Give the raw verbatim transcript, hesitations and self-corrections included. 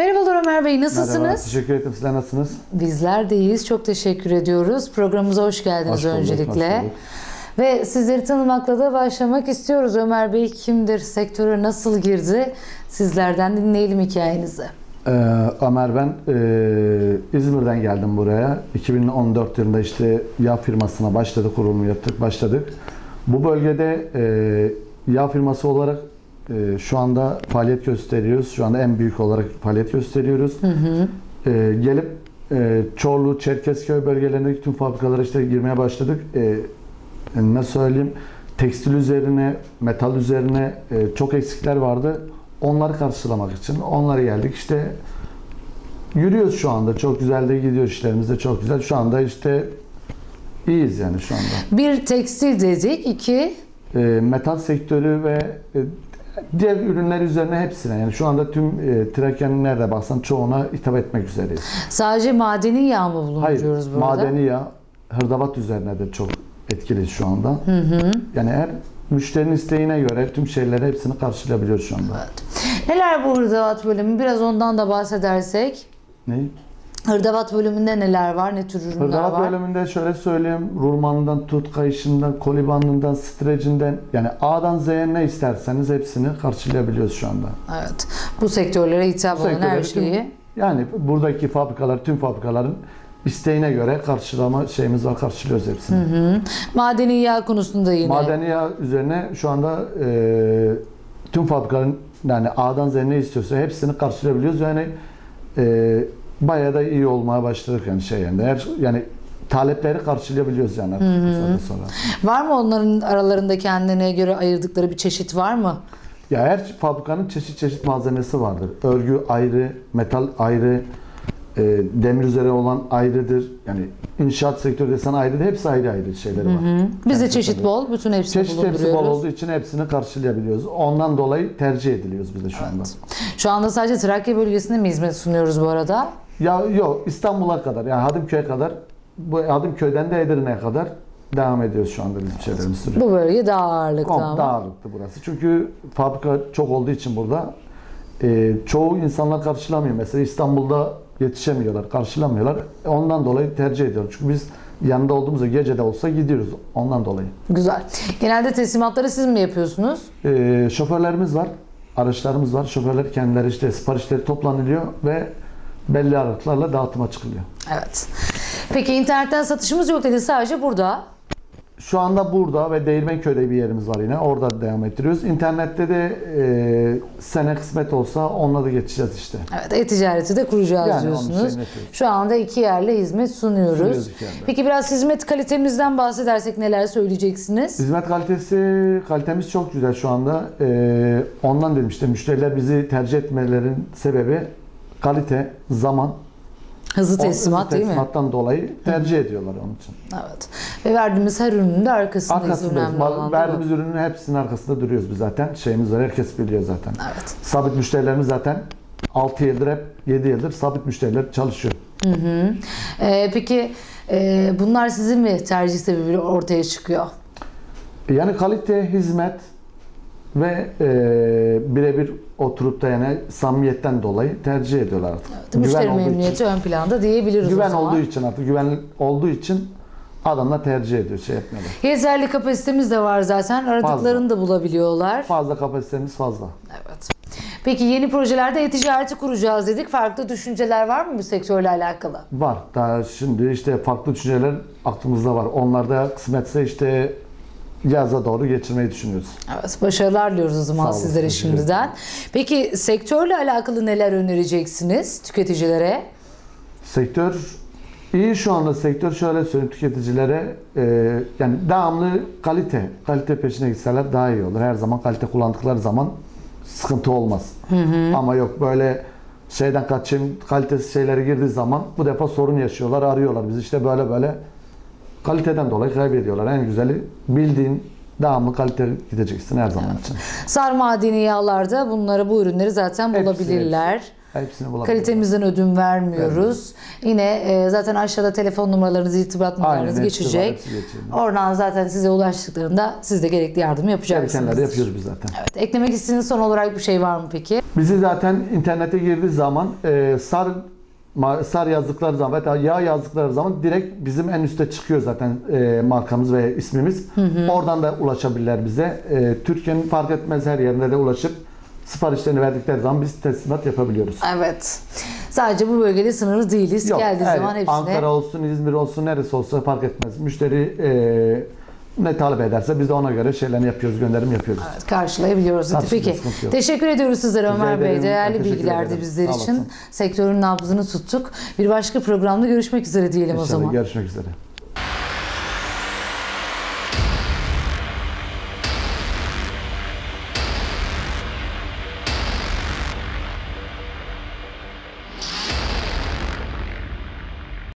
Merhabalar Ömer Bey, nasılsınız? Merhaba, teşekkür ederim. Sizler nasılsınız? Bizler deyiz. Çok teşekkür ediyoruz. Programımıza hoş geldiniz hoş bulduk, öncelikle. Hoş bulduk. Ve sizleri tanımakla da başlamak istiyoruz. Ömer Bey kimdir, sektöre nasıl girdi? Sizlerden dinleyelim hikayenizi. Ee, Ömer ben e, İzmir'den geldim buraya. iki bin on dört yılında işte yağ firmasına başladık, kurulumu yaptık, başladık. Bu bölgede e, yağ firması olarak e, şu anda faaliyet gösteriyoruz. Şu anda en büyük olarak faaliyet gösteriyoruz. Hı hı. E, gelip e, Çorlu, Çerkezköy bölgelerindeki tüm fabrikalara işte girmeye başladık. E, Ne söyleyeyim, tekstil üzerine, metal üzerine e, çok eksikler vardı. Onları karşılamak için onlara geldik. İşte yürüyoruz şu anda. Çok güzel de gidiyor, işlerimiz de çok güzel. Şu anda işte iyiyiz yani şu anda. Bir tekstil dedik, iki e, metal sektörü ve e, diğer ürünler üzerine hepsine, yani şu anda tüm e, Trakya'nın nerede baksan çoğuna hitap etmek üzereyiz. Sadece madeni yağ mı bulunduruyoruz burada? Hayır, madeni yağ, hırdavat üzerine de çok etkili şu anda. Hı hı. Yani her müşterinin isteğine göre tüm şeyleri hepsini karşılayabiliyoruz şu anda. Evet. Neler bu hırdavat bölümü? Biraz ondan da bahsedersek. Ne? Hırdavat bölümünde neler var? Ne tür ürünler hırdavat var? Hırdavat bölümünde şöyle söyleyeyim. Rulmanından tut, kayışından, kolibandından, strecinden, yani A'dan Z'ye ne isterseniz hepsini karşılayabiliyoruz şu anda. Evet. Bu sektörlere hitap olan her şeyi. Tüm, yani buradaki fabrikalar, tüm fabrikaların İsteğine göre karşılama şeyimiz var, karşılıyoruz hepsini. Hı hı. Madeni yağ konusunda yine. Madeni yağ üzerine şu anda e, tüm fabrikaların, yani A'dan Z'ye ne istiyorsa hepsini karşılayabiliyoruz. Yani e, bayağı da iyi olmaya başladık yani şey yani. Her, yani talepleri karşılayabiliyoruz yani. Hı hı. Sonra. Var mı onların aralarında kendine göre ayırdıkları bir çeşit var mı? Ya her fabrikanın çeşit çeşit malzemesi vardır. Örgü ayrı, metal ayrı. Demir üzere olan ayrıdır. Yani inşaat sektörü desen ayrıdır. Hepsi ayrı ayrı şeyleri var. Bizde yani çeşit bol. Bütün hepsini çeşit hepsi bol olduğu için hepsini karşılayabiliyoruz. Ondan dolayı tercih ediliyoruz biz de şu evet. anda. Şu anda sadece Trakya bölgesinde mi hizmet sunuyoruz bu arada? Ya yok. İstanbul'a kadar. Yani Hadımköy'e kadar. Bu Hadımköy'den de Edirne'ye kadar devam ediyoruz şu anda bizim evet. şeylerimiz sürüyor. Bu bölge daha ağırlıklı ama. Daha ağırlıklı burası. Çünkü fabrika çok olduğu için burada e, çoğu insanlar karşılamıyor. Mesela İstanbul'da yetişemiyorlar, karşılamıyorlar. Ondan dolayı tercih ediyoruz. Çünkü biz yanında olduğumuzda gece de olsa gidiyoruz. Ondan dolayı. Güzel. Genelde teslimatları siz mi yapıyorsunuz? Ee, şoförlerimiz var. Araçlarımız var. Şoförler kendileri işte siparişleri toplanılıyor ve belli araçlarla dağıtıma çıkılıyor. Evet. Peki internetten satışımız yok dedi. Sadece burada. Şu anda burada ve Değirmenköy'de bir yerimiz var yine. Orada devam ettiriyoruz. İnternette de e, sene kısmet olsa onunla da geçeceğiz işte. Evet, e-ticareti de kuracağız yani diyorsunuz. Şu anda iki yerle hizmet sunuyoruz. sunuyoruz Peki biraz hizmet kalitemizden bahsedersek neler söyleyeceksiniz? Hizmet kalitesi, kalitemiz çok güzel şu anda. E, ondan dedim işte müşteriler bizi tercih etmelerinin sebebi kalite, zaman. Hızlı teslimat, hızlı değil mi? Teslimattan dolayı tercih Hı. ediyorlar onun için. Evet. Ve verdiğimiz her ürünün de arkasındayız. Arkasındayız. Verdiğimiz ürünün hepsinin arkasında duruyoruz biz zaten. Şeyimiz var, herkes biliyor zaten. Evet. Sabit müşterilerimiz zaten altı yıldır hep, yedi yıldır sabit müşteriler çalışıyor. Hı hı. Ee, peki e, bunlar sizin mi tercih sebebiyle ortaya çıkıyor? Yani kalite, hizmet ve e, birebir oturup da yani samimiyetten dolayı tercih ediyorlar artık. Evet, müşteri memnuniyeti ön planda diyebiliriz. Güven olduğu için artık güven olduğu için adamla tercih ediyor, şey yapmıyorlar. Yeterli kapasitemiz de var zaten. Aradıklarını fazla. da bulabiliyorlar. Fazla kapasitemiz fazla. Evet. Peki yeni projelerde e-ticareti kuracağız dedik. Farklı düşünceler var mı bu sektörle alakalı? Var. Daha şimdi işte farklı düşünceler aklımızda var. Onlarda kısmetse işte yaza doğru geçirmeyi düşünüyoruz. Evet, başarılar diliyoruz o zaman olun, sizlere şimdiden. Peki sektörle alakalı neler önereceksiniz tüketicilere? Sektör iyi şu anda, sektör şöyle söyleyeyim tüketicilere, e, yani devamlı kalite, kalite peşine gitseler daha iyi olur. Her zaman kalite kullandıkları zaman sıkıntı olmaz. Hı hı. Ama yok böyle şeyden kaçayım, kalitesiz şeylere girdiği zaman bu defa sorun yaşıyorlar, arıyorlar biz işte böyle böyle. Kaliteden dolayı kaybediyorlar. En güzeli bildiğin devamlı kalite gideceksin her zaman evet. için. S A R Madeni Yağlar'da bunları, bu ürünleri zaten hepsini, bulabilirler. Hepsini, hepsini bulabilirler. Kalitemizden ödün vermiyoruz. Yine e, zaten aşağıda telefon numaralarınız, irtibat numaralarınız geçecek. Oradan zaten size ulaştıklarında siz de gerekli yardımı yapacaksınız. Gerekenleri de yapıyoruz biz zaten. Evet. Eklemek istediğiniz son olarak bir şey var mı peki? Bizi zaten internete girdiği zaman e, S A R S A R yazdıkları zaman hatta yağ yazdıkları zaman direkt bizim en üste çıkıyor zaten e, markamız ve ismimiz. Hı hı. Oradan da ulaşabilirler bize. E, Türkiye'nin fark etmez her yerine de ulaşıp siparişlerini verdikleri zaman biz teslimat yapabiliyoruz. Evet. Sadece bu bölgede sınırlı değiliz. Yok, geldiği evet, zaman hepsine. Ankara olsun, İzmir olsun, neresi olsun fark etmez. Müşteri e, ne talep ederse biz de ona göre şeylerini yapıyoruz, gönderim yapıyoruz. Evet, karşılayabiliyoruz. Peki. Teşekkür ediyoruz sizlere Ömer Bey. Değerli bilgilerdi bizler için. Sektörün nabzını tuttuk. Bir başka programda görüşmek üzere diyelim o zaman. Görüşmek üzere.